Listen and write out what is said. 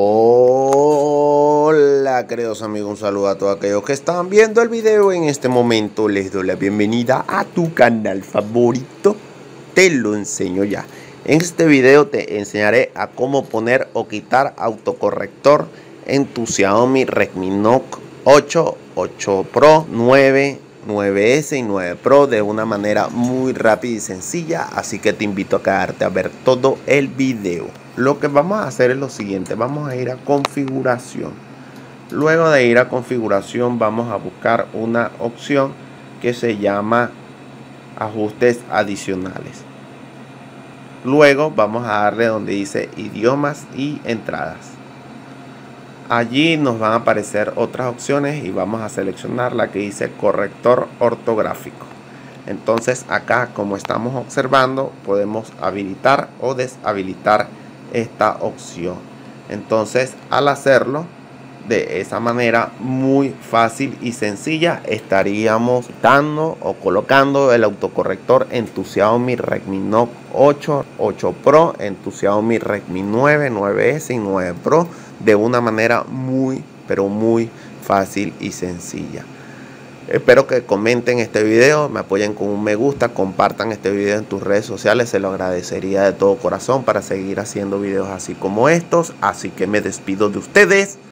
Hola queridos amigos, un saludo a todos aquellos que están viendo el video en este momento. Les doy la bienvenida a tu canal favorito, Te lo enseño ya. En este video te enseñaré a cómo poner o quitar autocorrector en tu Xiaomi Redmi Note 8, 8 Pro, 9, 9S y 9 Pro de una manera muy rápida y sencilla. Así que te invito a quedarte a ver todo el video. Lo que vamos a hacer es lo siguiente: vamos a ir a configuración. Luego de ir a configuración vamos a buscar una opción que se llama ajustes adicionales. Luego vamos a darle donde dice idiomas y entradas. Allí nos van a aparecer otras opciones y vamos a seleccionar la que dice corrector ortográfico. Entonces acá, como estamos observando, podemos habilitar o deshabilitar esta opción. Entonces, al hacerlo de esa manera muy fácil y sencilla, estaríamos quitando o colocando el autocorrector en tu Xiaomi Redmi Note 8, 8 Pro, en tu Xiaomi Redmi 9, 9S y 9 Pro de una manera muy pero muy fácil y sencilla. Espero que comenten este video, me apoyen con un me gusta, compartan este video en tus redes sociales, se lo agradecería de todo corazón para seguir haciendo videos así como estos. Así que me despido de ustedes.